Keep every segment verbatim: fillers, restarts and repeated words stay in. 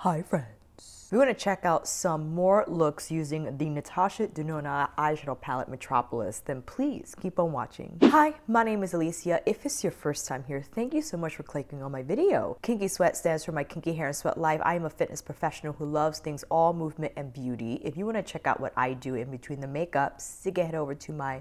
Hi friends. We want to check out some more looks using the Natasha Denona eyeshadow palette Metropolis, then please keep on watching. Hi, my name is Alicia. If it's your first time here, thank you so much for clicking on my video. Kinky Sweat stands for my kinky hair and sweat life. I am a fitness professional who loves things all movement and beauty. If you want to check out what I do in between the makeup, sick head over to my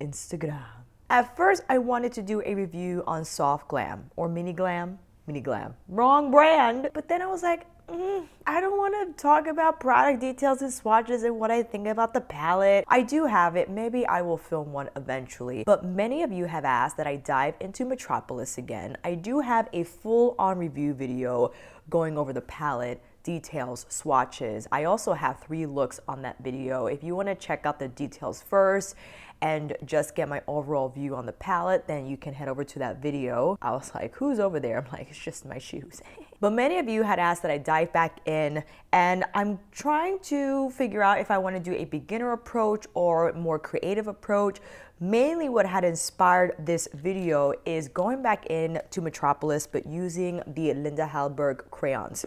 Instagram. At first, I wanted to do a review on soft glam or mini glam, mini glam, wrong brand. But then I was like, Mm, I don't want to talk about product details and swatches and what I think about the palette. I do have it. Maybe I will film one eventually. But many of you have asked that I dive into Metropolis again. I do have a full-on review video going over the palette, details, swatches. I also have three looks on that video. If you want to check out the details first and just get my overall view on the palette, then you can head over to that video. I was like, who's over there? I'm like, it's just my shoes. But many of you had asked that I dive back in, and I'm trying to figure out if I want to do a beginner approach or more creative approach. Mainly what had inspired this video is going back in to Metropolis, but using the Linda Hallberg crayons.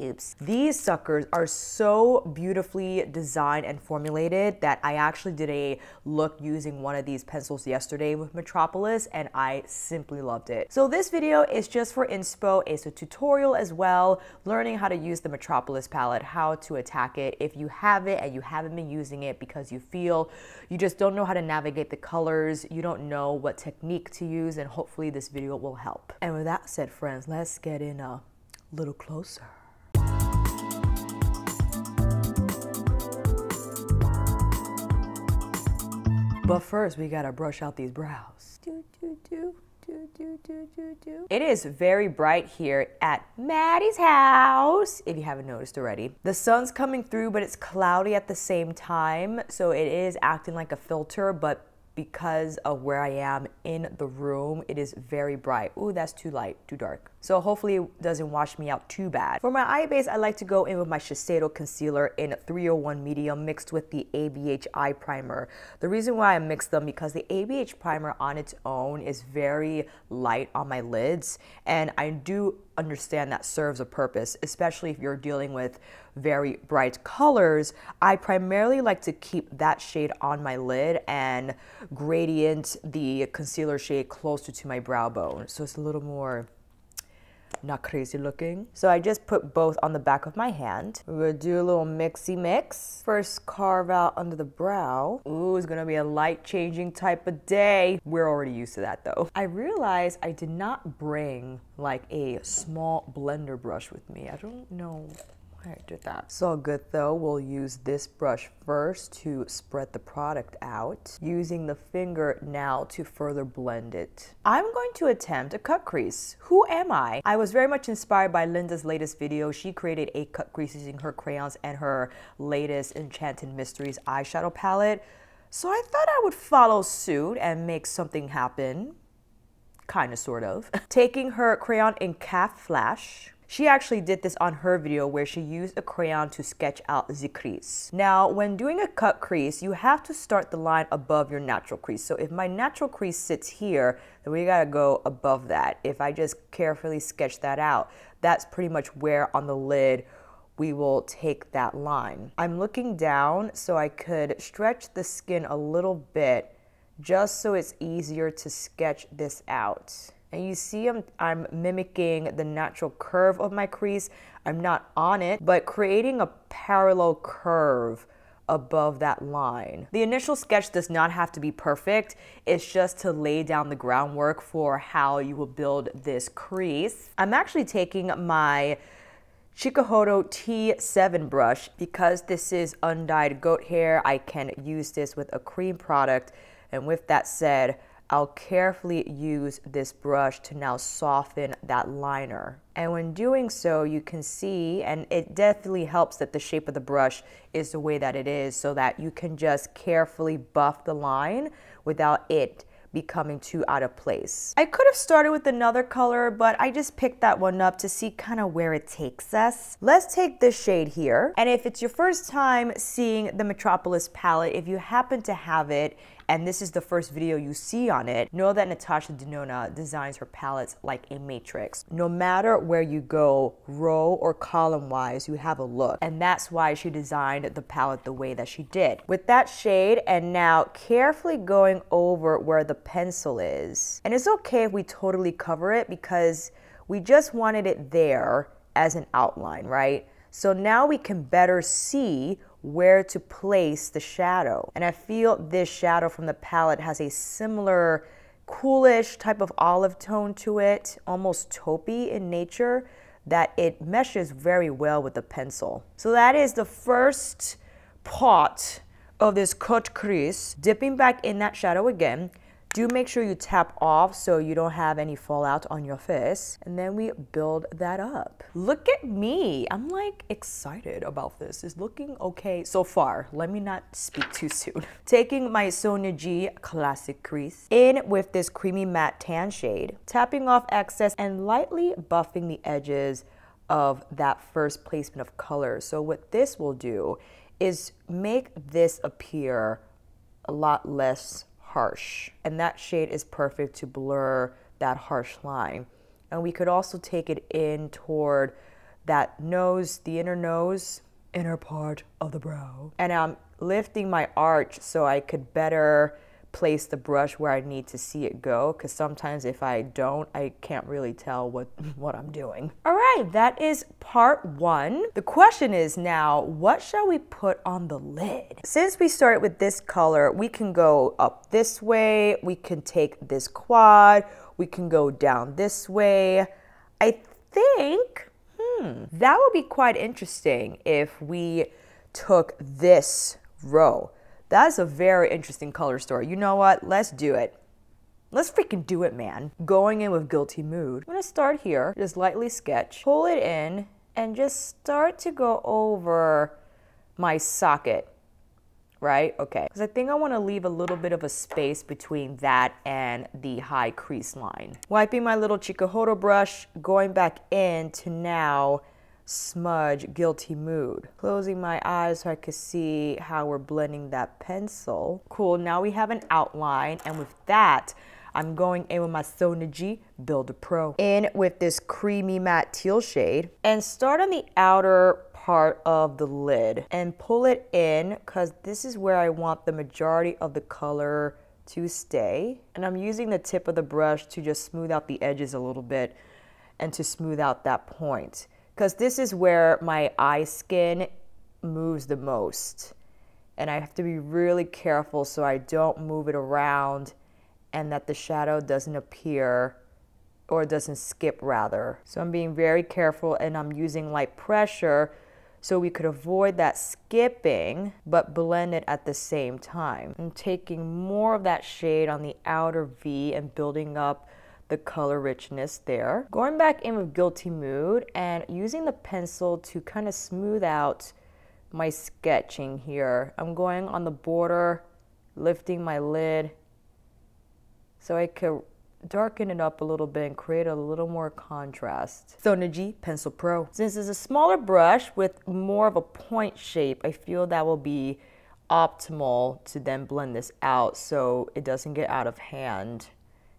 Oops. These suckers are so beautifully designed and formulated that I actually did a look using one of these pencils yesterday with Metropolis, and I simply loved it. So this video is just for inspo. It's a tutorial as well, learning how to use the Metropolis palette, how to attack it. If you have it and you haven't been using it because you feel you just don't know how to navigate the colors, you don't know what technique to use, and hopefully this video will help. And with that said, friends, let's get in a little closer. But first, we gotta brush out these brows. Do, do, do, do, do, do, do, do. It is very bright here at Maddie's house, if you haven't noticed already. The sun's coming through, but it's cloudy at the same time, so it is acting like a filter, but because of where I am in the room, it is very bright. Ooh, that's too light, too dark. So hopefully it doesn't wash me out too bad. For my eye base, I like to go in with my Shiseido concealer in three oh one medium mixed with the A B H eye primer. The reason why I mix them because the A B H primer on its own is very light on my lids, and I do understand that serves a purpose, especially if you're dealing with very bright colors. I primarily like to keep that shade on my lid and gradient the concealer shade closer to my brow bone, so it's a little more not crazy looking. So I just put both on the back of my hand. We're gonna do a little mixy mix. First carve out under the brow. Ooh, it's gonna be a light changing type of day. We're already used to that though. I realized I did not bring like a small blender brush with me. I don't know why I did that. It's all good though. We'll use this brush first to spread the product out. Using the finger now to further blend it. I'm going to attempt a cut crease. Who am I? I was very much inspired by Linda's latest video. She created a cut crease using her crayons and her latest Enchanted Mysteries eyeshadow palette. So I thought I would follow suit and make something happen. Kinda, sort of. Taking her crayon in Calf Flash. She actually did this on her video where she used a crayon to sketch out the crease. Now, when doing a cut crease, you have to start the line above your natural crease. So if my natural crease sits here, then we gotta go above that. If I just carefully sketch that out, that's pretty much where on the lid we will take that line. I'm looking down so I could stretch the skin a little bit just so it's easier to sketch this out. And you see I'm, I'm mimicking the natural curve of my crease. I'm not on it, but creating a parallel curve above that line. The initial sketch does not have to be perfect. It's just to lay down the groundwork for how you will build this crease. I'm actually taking my Chikuhodo T seven brush. Because this is undyed goat hair, I can use this with a cream product. And with that said, I'll carefully use this brush to now soften that liner. And when doing so, you can see, and it definitely helps that the shape of the brush is the way that it is so that you can just carefully buff the line without it becoming too out of place. I could have started with another color, but I just picked that one up to see kind of where it takes us. Let's take this shade here. And if it's your first time seeing the Metropolis palette, if you happen to have it, and this is the first video you see on it, know that Natasha Denona designs her palettes like a matrix. No matter where you go, row or column wise, you have a look, and that's why she designed the palette the way that she did. With that shade, and now carefully going over where the pencil is, and it's okay if we totally cover it because we just wanted it there as an outline, right? So now we can better see where to place the shadow. And I feel this shadow from the palette has a similar coolish type of olive tone to it, almost taupey in nature, that it meshes very well with the pencil. So that is the first part of this cut crease. Dipping back in that shadow again, do make sure you tap off so you don't have any fallout on your face. And then we build that up. Look at me. I'm like excited about this. It's looking okay so far. Let me not speak too soon. Taking my Sonia G classic crease in with this creamy matte tan shade, tapping off excess and lightly buffing the edges of that first placement of color. So what this will do is make this appear a lot less harsh, and that shade is perfect to blur that harsh line. And we could also take it in toward that nose, the inner nose, inner part of the brow. And I'm lifting my arch so I could better place the brush where I need to see it go, because sometimes if I don't, I can't really tell what what I'm doing. All right, that is part one. The question is now, what shall we put on the lid? Since we start with this color, we can go up this way, we can take this quad, we can go down this way. I think, hmm, that would be quite interesting if we took this row. That's a very interesting color story. You know what? Let's do it. Let's freaking do it, man. Going in with guilty mood. I'm gonna start here, just lightly sketch, pull it in, and just start to go over my socket, right? Okay, because I think I wanna leave a little bit of a space between that and the high crease line. Wiping my little Chikuhodo brush, going back in to now smudge guilty mood, closing my eyes so I could see how we're blending that pencil. Cool, now we have an outline, and with that I'm going in with my Sonia G Builder Pro in with this creamy matte teal shade, and start on the outer part of the lid and pull it in, because this is where I want the majority of the color to stay. And I'm using the tip of the brush to just smooth out the edges a little bit and to smooth out that point, because this is where my eye skin moves the most. And I have to be really careful so I don't move it around and that the shadow doesn't appear, or doesn't skip rather. So I'm being very careful, and I'm using light pressure so we could avoid that skipping but blend it at the same time. I'm taking more of that shade on the outer V and building up the color richness there. Going back in with guilty mood and using the pencil to kind of smooth out my sketching here. I'm going on the border, lifting my lid so I could darken it up a little bit and create a little more contrast. Sonia G Pencil Pro. Since it's a smaller brush with more of a point shape, I feel that will be optimal to then blend this out so it doesn't get out of hand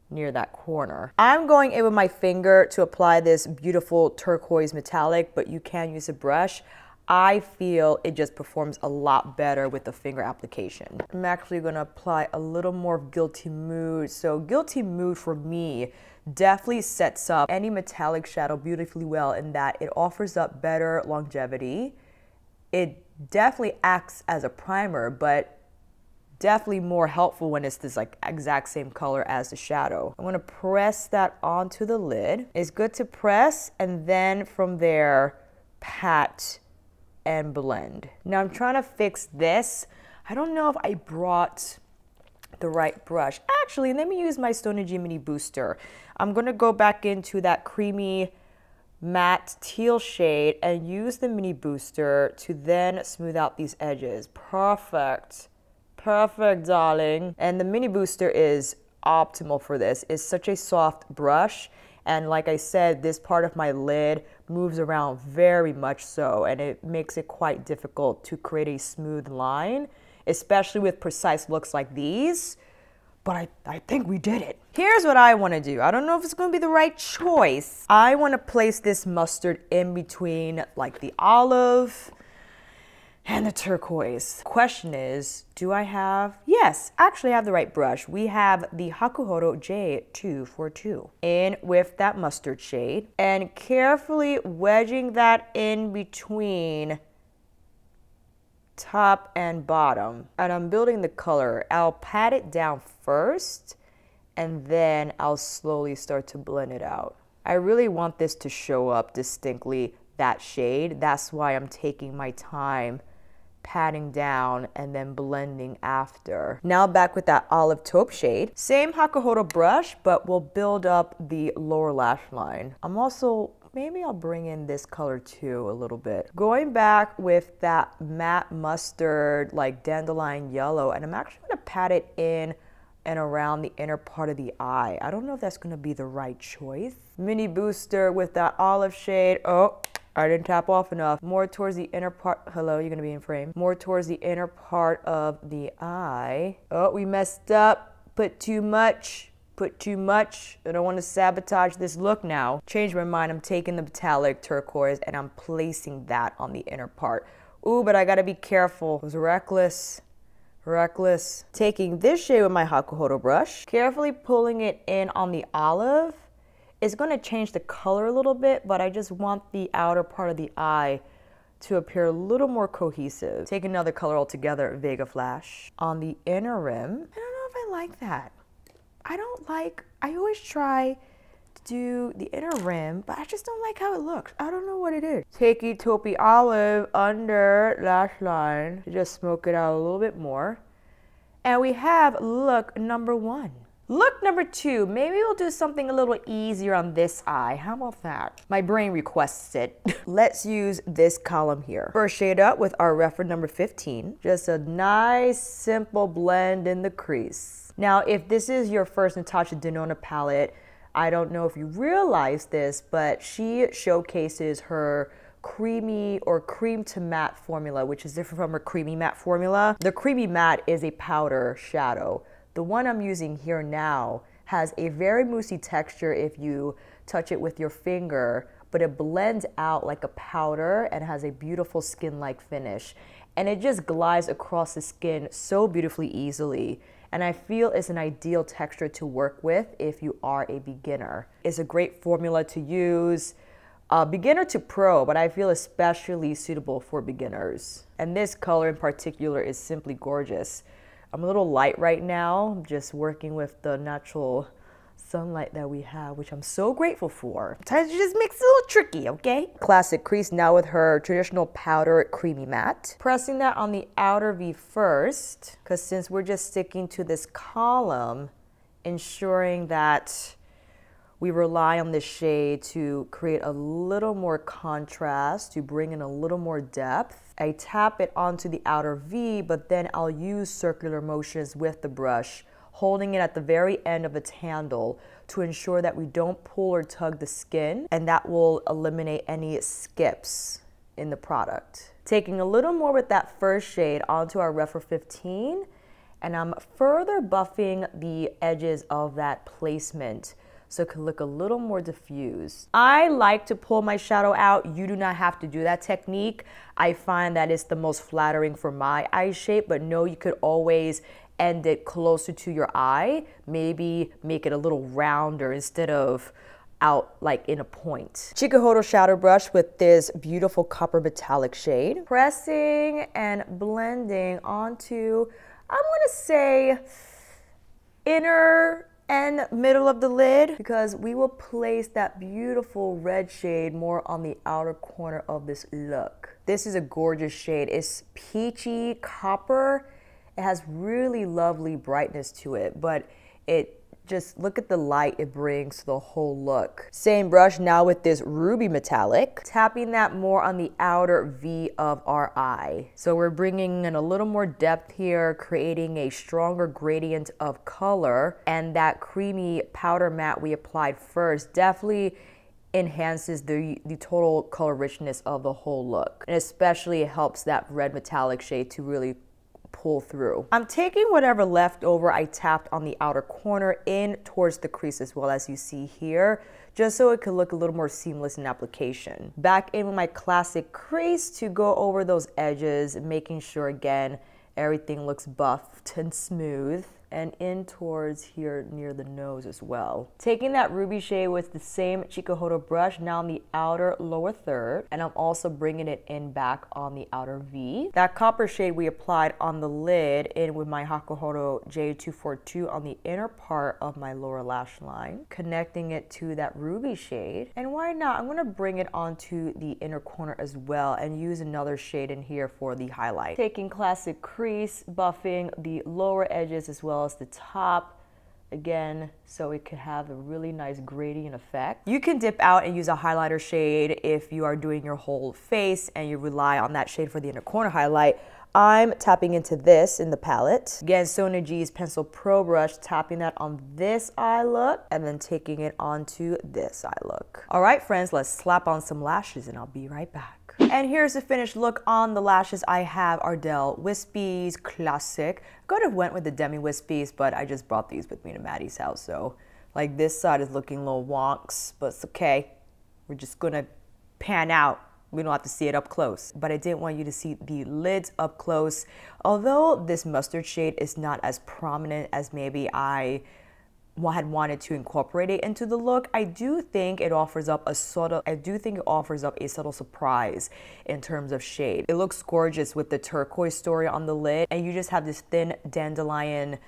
near that corner. I'm going in with my finger to apply this beautiful turquoise metallic, but you can use a brush. I feel it just performs a lot better with the finger application. I'm actually gonna apply a little more of guilty mood. So guilty mood for me definitely sets up any metallic shadow beautifully well, in that it offers up better longevity. It definitely acts as a primer, but definitely more helpful when it's this like exact same color as the shadow. I'm gonna press that onto the lid. It's good to press, and then from there, pat and blend. Now I'm trying to fix this. I don't know if I brought the right brush. Actually, let me use my Sonia G Mini Booster. I'm gonna go back into that creamy matte teal shade and use the Mini Booster to then smooth out these edges. Perfect. Perfect, darling. And the Mini Booster is optimal for this. It's such a soft brush, and like I said, this part of my lid moves around very much so, and it makes it quite difficult to create a smooth line, especially with precise looks like these. but I, I think we did it. Here's what I wanna do. I don't know if it's gonna be the right choice. I wanna place this mustard in between like the olive and the turquoise. Question is, do I have, yes, actually I have the right brush. We have the Hakuhodo J two forty-two in with that mustard shade and carefully wedging that in between top and bottom. And I'm building the color. I'll pat it down first and then I'll slowly start to blend it out. I really want this to show up distinctly, that shade. That's why I'm taking my time patting down and then blending after. Now back with that olive taupe shade. Same Hakuhodo brush, but we'll build up the lower lash line. I'm also, maybe I'll bring in this color too a little bit. Going back with that matte mustard, like dandelion yellow, and I'm actually gonna pat it in and around the inner part of the eye. I don't know if that's gonna be the right choice. Mini booster with that olive shade. Oh, I didn't tap off enough. More towards the inner part, hello, you're gonna be in frame. More towards the inner part of the eye. Oh, we messed up, put too much. Put too much. I don't want to sabotage this look now. Change my mind. I'm taking the metallic turquoise and I'm placing that on the inner part. Ooh, but I gotta be careful. I was reckless, reckless. Taking this shade with my Hakuhodo brush, carefully pulling it in on the olive. It's gonna change the color a little bit, but I just want the outer part of the eye to appear a little more cohesive. Take another color altogether, Vega Flash, on the inner rim. I don't know if I like that. I don't like, I always try to do the inner rim, but I just don't like how it looks. I don't know what it is. Take Utopia Olive under lash line to just smoke it out a little bit more. And we have look number one. Look number two, maybe we'll do something a little easier on this eye. How about that? My brain requests it. Let's use this column here. First shade up with our reference number fifteen. Just a nice, simple blend in the crease. Now, if this is your first Natasha Denona palette, I don't know if you realize this, but she showcases her creamy or cream to matte formula, which is different from her creamy matte formula. The creamy matte is a powder shadow. The one I'm using here now has a very moussey texture if you touch it with your finger, but it blends out like a powder and has a beautiful skin-like finish. And it just glides across the skin so beautifully easily. And I feel it's an ideal texture to work with if you are a beginner. It's a great formula to use, uh, beginner to pro, but I feel especially suitable for beginners. And this color in particular is simply gorgeous. I'm a little light right now, just working with the natural sunlight that we have, which I'm so grateful for. Sometimes it just makes it a little tricky, okay? Classic crease now with her traditional powder creamy matte. Pressing that on the outer V first, because since we're just sticking to this column, ensuring that we rely on this shade to create a little more contrast, to bring in a little more depth. I tap it onto the outer V, but then I'll use circular motions with the brush, holding it at the very end of its handle to ensure that we don't pull or tug the skin, and that will eliminate any skips in the product. Taking a little more with that first shade onto our Refer fifteen, and I'm further buffing the edges of that placement so it can look a little more diffused. I like to pull my shadow out. You do not have to do that technique. I find that it's the most flattering for my eye shape, but no, you could always end it closer to your eye, maybe make it a little rounder instead of out like in a point. Chikuhodo shadow brush with this beautiful copper metallic shade. Pressing and blending onto, I'm gonna say inner and middle of the lid, because we will place that beautiful red shade more on the outer corner of this look. This is a gorgeous shade. It's peachy copper. It has really lovely brightness to it, but it just, look at the light it brings to the whole look. Same brush now with this ruby metallic, tapping that more on the outer V of our eye. So we're bringing in a little more depth here, creating a stronger gradient of color, and that creamy powder matte we applied first definitely enhances the, the total color richness of the whole look. And especially it helps that red metallic shade to really pull through. I'm taking whatever left over I tapped on the outer corner in towards the crease as well as you see here, just so it could look a little more seamless in application. Back in with my classic crease to go over those edges, making sure again everything looks buffed and smooth, and in towards here near the nose as well. Taking that ruby shade with the same Chikuhodo brush now on the outer lower third, and I'm also bringing it in back on the outer V. That copper shade we applied on the lid in with my Hakuhodo J two forty-two on the inner part of my lower lash line, connecting it to that ruby shade. And why not? I'm gonna bring it onto the inner corner as well and use another shade in here for the highlight. Taking classic crease, buffing the lower edges as well as the top again, so it could have a really nice gradient effect. You can dip out and use a highlighter shade if you are doing your whole face and you rely on that shade for the inner corner highlight. I'm tapping into this in the palette. Again, Sonia G's Pencil Pro brush, tapping that on this eye look and then taking it onto this eye look. All right, friends, let's slap on some lashes and I'll be right back. And here's the finished look on the lashes. I have Ardell Wispies Classic. Could have went with the Demi Wispies, but I just brought these with me to Maddie's house. So like this side is looking a little wonks, but it's okay. We're just gonna pan out. We don't have to see it up close, but I didn't want you to see the lids up close. Although this mustard shade is not as prominent as maybe I had wanted to incorporate it into the look, I do think it offers up a subtle, I do think it offers up a subtle surprise in terms of shade. It looks gorgeous with the turquoise story on the lid, and you just have this thin dandelion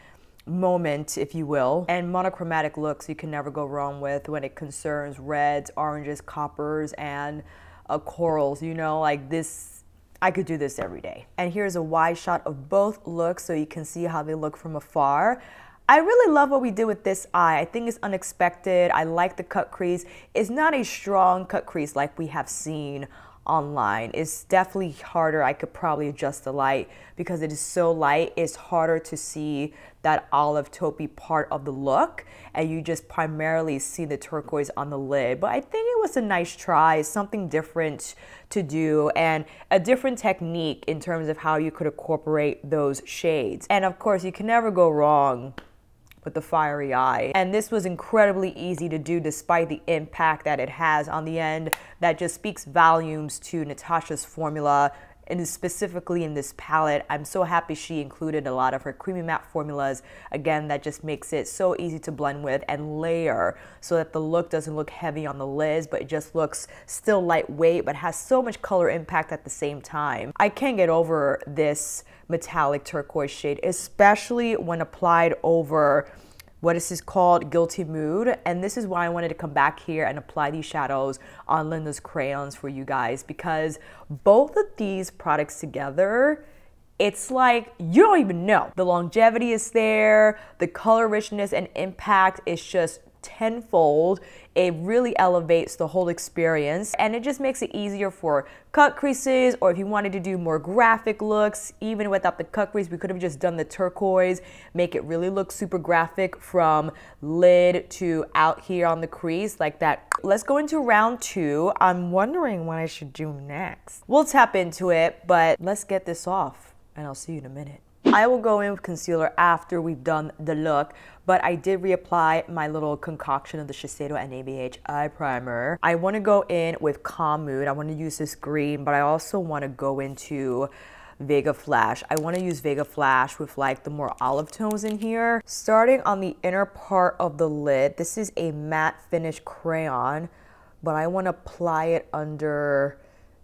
moment, if you will, and monochromatic looks you can never go wrong with when it concerns reds, oranges, coppers, and uh, corals, you know, like this. I could do this every day. And here's a wide shot of both looks so you can see how they look from afar. I really love what we did with this eye. I think it's unexpected. I like the cut crease. It's not a strong cut crease like we have seen online. It's definitely harder. I could probably adjust the light because it is so light. It's harder to see that olive taupey part of the look, and you just primarily see the turquoise on the lid. But I think it was a nice try, something different to do, and a different technique in terms of how you could incorporate those shades. And of course, you can never go wrong with the fiery eye. And this was incredibly easy to do despite the impact that it has on the end. That just speaks volumes to Natasha's formula, and specifically in this palette. I'm so happy she included a lot of her creamy matte formulas. Again, that just makes it so easy to blend with and layer so that the look doesn't look heavy on the lids, but it just looks still lightweight, but has so much color impact at the same time. I can't get over this metallic turquoise shade, especially when applied over what is this called? Guilty Mood. And this is why I wanted to come back here and apply these shadows on Linda's crayons for you guys, because both of these products together, it's like you don't even know. The longevity is there, the color richness and impact is just tenfold. It really elevates the whole experience, and it just makes it easier for cut creases, or if you wanted to do more graphic looks. Even without the cut crease, we could have just done the turquoise, make it really look super graphic from lid to out here on the crease like that. Let's go into round two. I'm wondering what I should do next. We'll tap into it, but let's get this off and I'll see you in a minute. I will go in with concealer after we've done the look, but I did reapply my little concoction of the Shiseido and A B H eye primer. I want to go in with Calm Mood. I want to use this green, but I also want to go into Vega Flash. I want to use Vega Flash with like the more olive tones in here. Starting on the inner part of the lid, this is a matte finish crayon, but I want to apply it under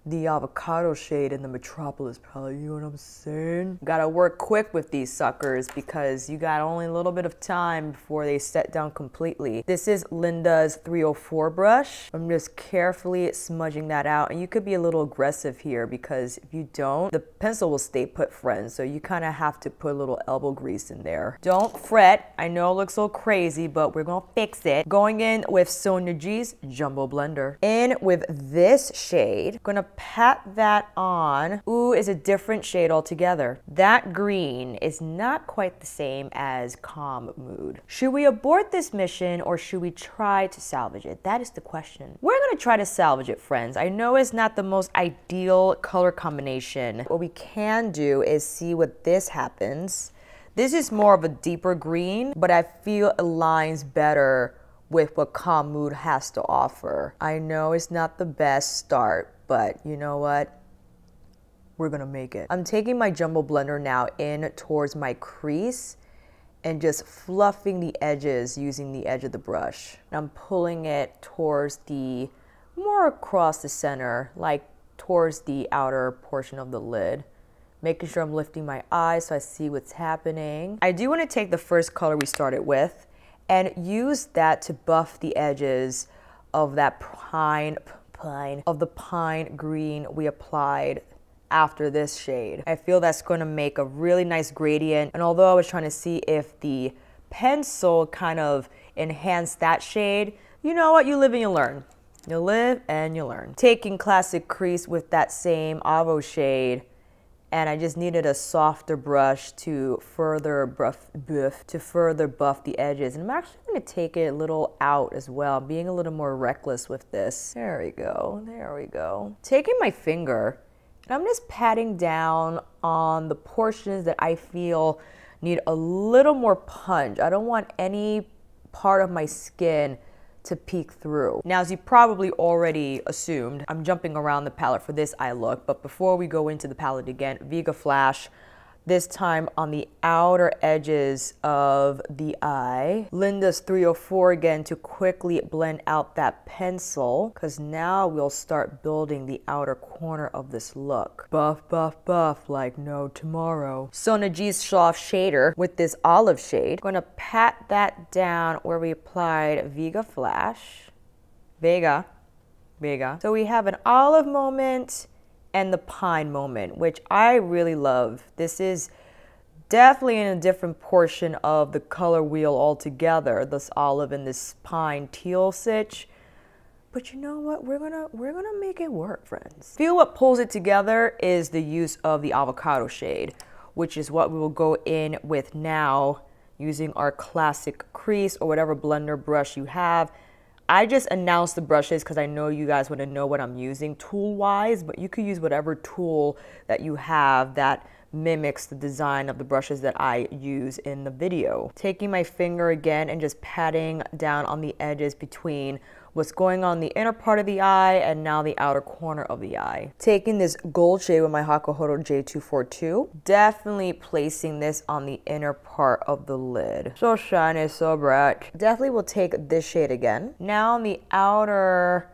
the avocado shade in the Metropolis palette, you know what I'm saying? Gotta work quick with these suckers because you got only a little bit of time before they set down completely. This is Linda's three oh four brush. I'm just carefully smudging that out, and you could be a little aggressive here because if you don't, the pencil will stay put, friends, so you kind of have to put a little elbow grease in there. Don't fret, I know it looks a little crazy, but we're gonna fix it. Going in with Sonia G's Jumbo Blender. In with this shade, gonna pat that on. Ooh is a different shade altogether. That green is not quite the same as Calm Mood. Should we abort this mission or should we try to salvage it? That is the question. We're gonna try to salvage it, friends. I know it's not the most ideal color combination. What we can do is see what this happens. This is more of a deeper green, but I feel it aligns better with what Calm Mood has to offer. I know it's not the best start, but you know what? We're gonna make it. I'm taking my Jumbo Blender now in towards my crease and just fluffing the edges using the edge of the brush. And I'm pulling it towards the, more across the center, like towards the outer portion of the lid. Making sure I'm lifting my eyes so I see what's happening. I do wanna take the first color we started with and use that to buff the edges of that pine, pine, of the pine green we applied after this shade. I feel that's gonna make a really nice gradient. And although I was trying to see if the pencil kind of enhanced that shade, you know what, you live and you learn. You live and you learn. Taking Classic Crease with that same Avo shade, and I just needed a softer brush to further buff, buff, to further buff the edges. And I'm actually gonna take it a little out as well, being a little more reckless with this. There we go, there we go. Taking my finger, and I'm just patting down on the portions that I feel need a little more punch. I don't want any part of my skin to peek through. Now, as you probably already assumed, I'm jumping around the palette for this eye look, but before we go into the palette again, Vega Flash, this time on the outer edges of the eye. Linda's three oh four again to quickly blend out that pencil, because now we'll start building the outer corner of this look. Buff, buff, buff, like no tomorrow. Sonia G's soft shader with this olive shade. Gonna pat that down where we applied Vega Flash. Vega, Vega. So we have an olive moment and the pine moment, which I really love. This is definitely in a different portion of the color wheel altogether, this olive and this pine teal sitch. But you know what? We're gonna we're gonna make it work, friends. I feel what pulls it together is the use of the avocado shade, which is what we will go in with now using our Classic Crease or whatever blender brush you have. I just announced the brushes because I know you guys want to know what I'm using tool-wise, but you could use whatever tool that you have that mimics the design of the brushes that I use in the video. Taking my finger again and just patting down on the edges between what's going on in the inner part of the eye and now the outer corner of the eye. Taking this gold shade with my Hakuhodo J two forty-two, definitely placing this on the inner part of the lid. So shiny, so bright. Definitely will take this shade again. Now on the outer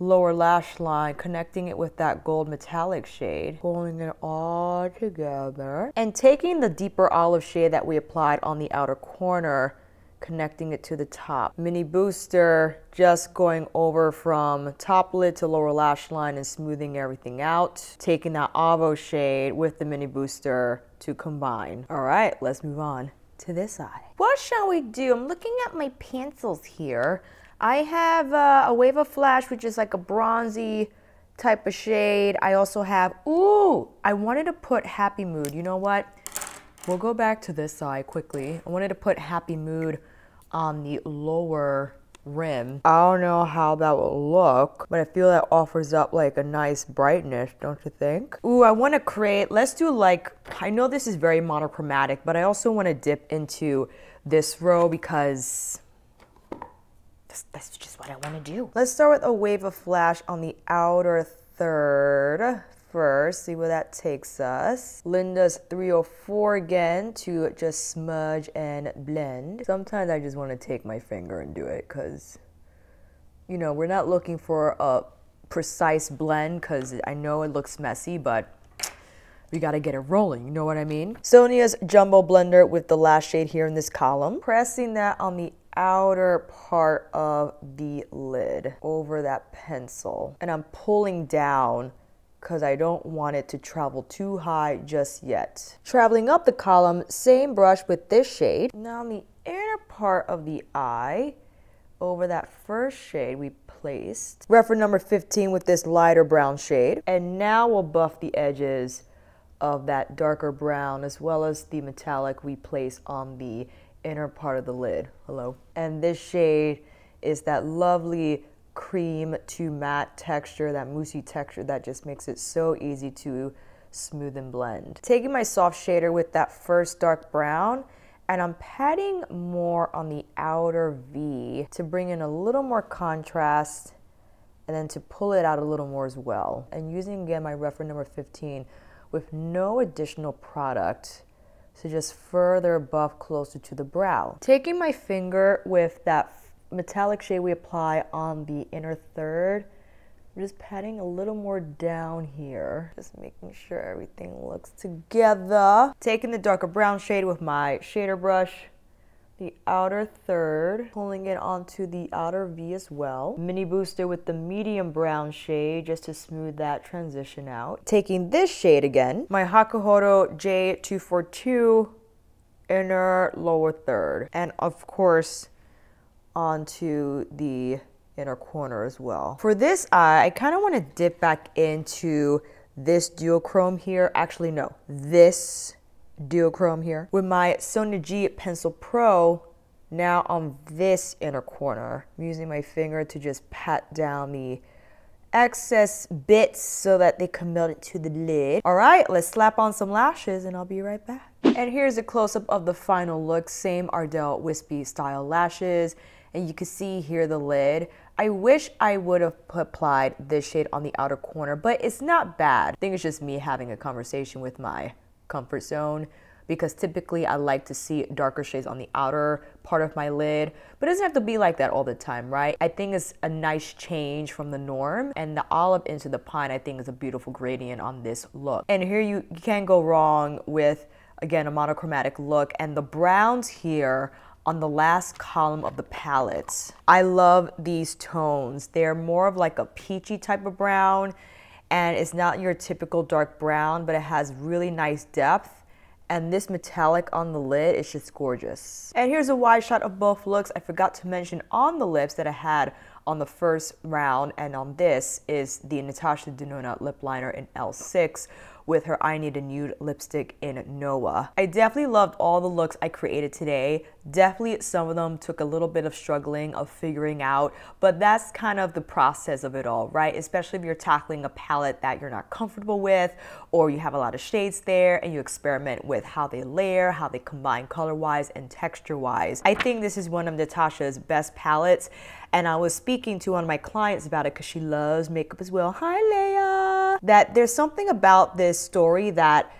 lower lash line, connecting it with that gold metallic shade, pulling it all together. And taking the deeper olive shade that we applied on the outer corner, connecting it to the top. Mini booster, just going over from top lid to lower lash line and smoothing everything out. Taking that Avo shade with the mini booster to combine. All right, let's move on to this eye. What shall we do? I'm looking at my pencils here. I have uh, a Wave of Flash, which is like a bronzy type of shade. I also have, ooh, I wanted to put Happy Mood. You know what? We'll go back to this eye quickly. I wanted to put Happy Mood on the lower rim. I don't know how that will look, but I feel that offers up like a nice brightness, don't you think? Ooh, I wanna create, let's do like, I know this is very monochromatic, but I also wanna dip into this row because that's, that's just what I wanna do. Let's start with a Wave of Flash on the outer third first, see where that takes us. Linda's three oh four again to just smudge and blend. Sometimes I just want to take my finger and do it because, you know, we're not looking for a precise blend because I know it looks messy, but we got to get it rolling, you know what I mean? Sonia's Jumbo Blender with the last shade here in this column. Pressing that on the outer part of the lid over that pencil. And I'm pulling down because I don't want it to travel too high just yet. Traveling up the column, same brush with this shade. Now on the inner part of the eye, over that first shade, we placed. Refer number fifteen with this lighter brown shade. And now we'll buff the edges of that darker brown as well as the metallic we place on the inner part of the lid. Hello. And this shade is that lovely cream to matte texture, that moussey texture that just makes it so easy to smooth and blend. Taking my soft shader with that first dark brown, and I'm patting more on the outer V to bring in a little more contrast and then to pull it out a little more as well. And using again my reference number fifteen with no additional product to just further buff closer to the brow. Taking my finger with that metallic shade we apply on the inner third, I'm just patting a little more down here, just making sure everything looks together. Taking the darker brown shade with my shader brush, the outer third, pulling it onto the outer V as well. Mini booster with the medium brown shade just to smooth that transition out. Taking this shade again, my Hakuhodo J two forty-two inner lower third, and of course onto the inner corner as well. For this eye, I kind of want to dip back into this duochrome here. Actually, no, this duochrome here with my Sonia G Pencil Pro. Now on this inner corner, I'm using my finger to just pat down the excess bits so that they can melt into the lid. All right, let's slap on some lashes and I'll be right back. And here's a close-up of the final look. Same Ardell wispy style lashes. And you can see here the lid. I wish I would have applied this shade on the outer corner, but it's not bad. I think it's just me having a conversation with my comfort zone, because typically I like to see darker shades on the outer part of my lid, but it doesn't have to be like that all the time, right? I think it's a nice change from the norm, and the olive into the pine I think is a beautiful gradient on this look. And here you, you can't go wrong with, again, a monochromatic look, and the browns here on the last column of the palette. I love these tones. They're more of like a peachy type of brown, and it's not your typical dark brown, but it has really nice depth. And this metallic on the lid is just gorgeous. And here's a wide shot of both looks. I forgot to mention on the lips that I had on the first round and on this is the Natasha Denona Lip Liner in L six with her I Need a Nude lipstick in Noah. I definitely loved all the looks I created today. Definitely some of them took a little bit of struggling, of figuring out, but that's kind of the process of it all, right? Especially if you're tackling a palette that you're not comfortable with, or you have a lot of shades there and you experiment with how they layer, how they combine color-wise and texture-wise. I think this is one of Natasha's best palettes, and I was speaking to one of my clients about it because she loves makeup as well. Hi, Leia! That there's something about this story that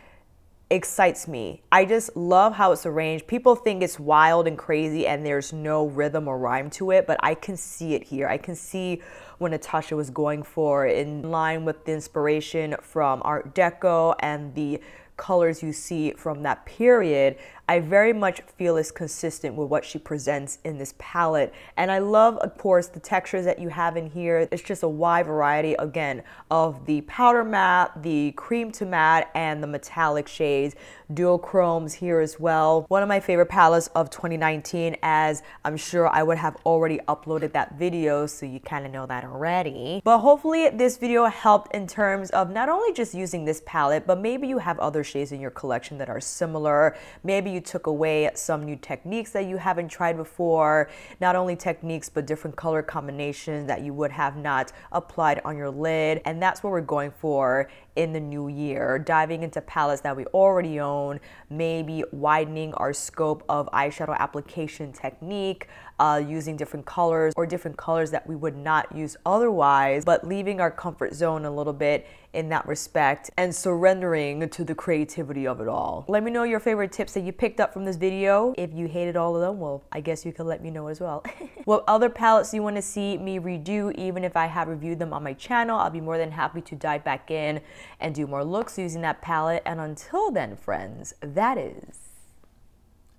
excites me. I just love how it's arranged. People think it's wild and crazy and there's no rhythm or rhyme to it, but I can see it here. I can see what Natasha was going for, in line with the inspiration from Art Deco and the colors you see from that period. I very much feel is consistent with what she presents in this palette. And I love, of course, the textures that you have in here. It's just a wide variety, again, of the powder matte, the cream to matte, and the metallic shades, dual chromes here as well. One of my favorite palettes of twenty nineteen, as I'm sure I would have already uploaded that video, so you kind of know that already. But hopefully this video helped in terms of not only just using this palette, but maybe you have other shades in your collection that are similar. Maybe you took away some new techniques that you haven't tried before, not only techniques but different color combinations that you would have not applied on your lid. And that's what we're going for in the new year, diving into palettes that we already own, maybe widening our scope of eyeshadow application technique, uh, using different colors or different colors that we would not use otherwise, but leaving our comfort zone a little bit in that respect and surrendering to the creativity of it all. Let me know your favorite tips that you picked up from this video. If you hated all of them, well, I guess you can let me know as well. What other palettes you want to see me redo, even if I have reviewed them on my channel, I'll be more than happy to dive back in and do more looks using that palette. And until then, friends, that is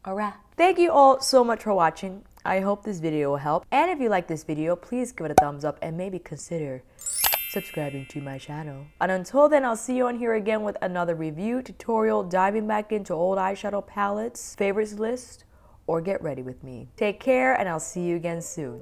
a wrap. Thank you all so much for watching. I hope this video will help. And if you like this video, please give it a thumbs up and maybe consider subscribing to my channel. And until then, I'll see you on here again with another review, tutorial, diving back into old eyeshadow palettes, favorites list, or get ready with me. Take care, and I'll see you again soon.